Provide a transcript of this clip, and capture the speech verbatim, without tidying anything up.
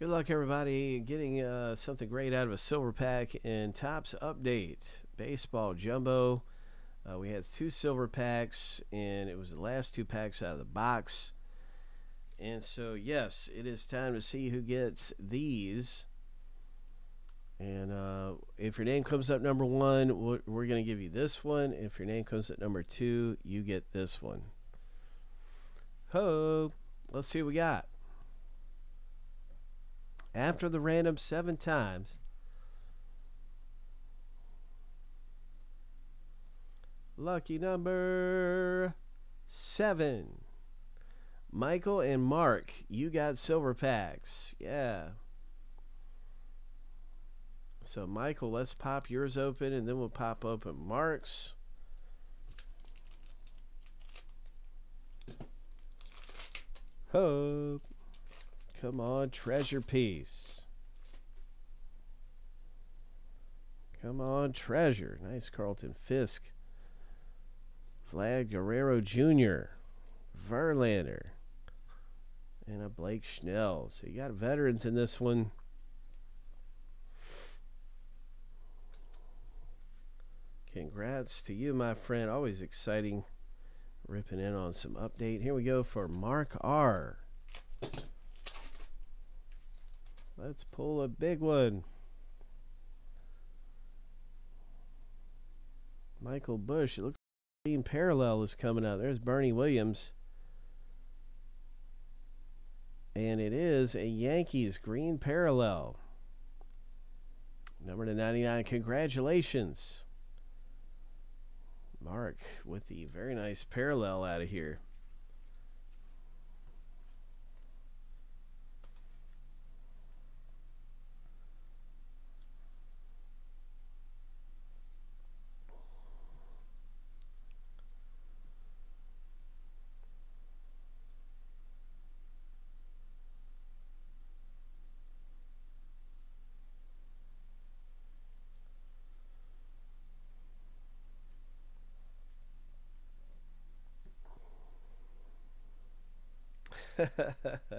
Good luck, everybody, getting uh, something great out of a silver pack in Topps Update Baseball Jumbo. Uh, we had two silver packs, and it was the last two packs out of the box. And so, yes, it is time to see who gets these. And uh, if your name comes up number one, we're going to give you this one. If your name comes up number two, you get this one. Ho! Let's see what we got. After the random seven times, lucky number seven. Michael and Mark, you got silver packs. Yeah. So Michael, let's pop yours open, and then we'll pop open Mark's. Hope. Come on, treasure piece. Come on, treasure. Nice Carlton Fisk. Vlad Guerrero Junior Verlander. And a Blake Snell. So you got veterans in this one. Congrats to you, my friend. Always exciting ripping in on some update. Here we go for Mark R. Let's pull a big one. Michael Bush. It looks like the team parallel is coming out. There's Bernie Williams. And it is a Yankees green parallel. Number to ninety-nine. Congratulations, Mark, with the very nice parallel out of here. Ha, ha, ha, ha.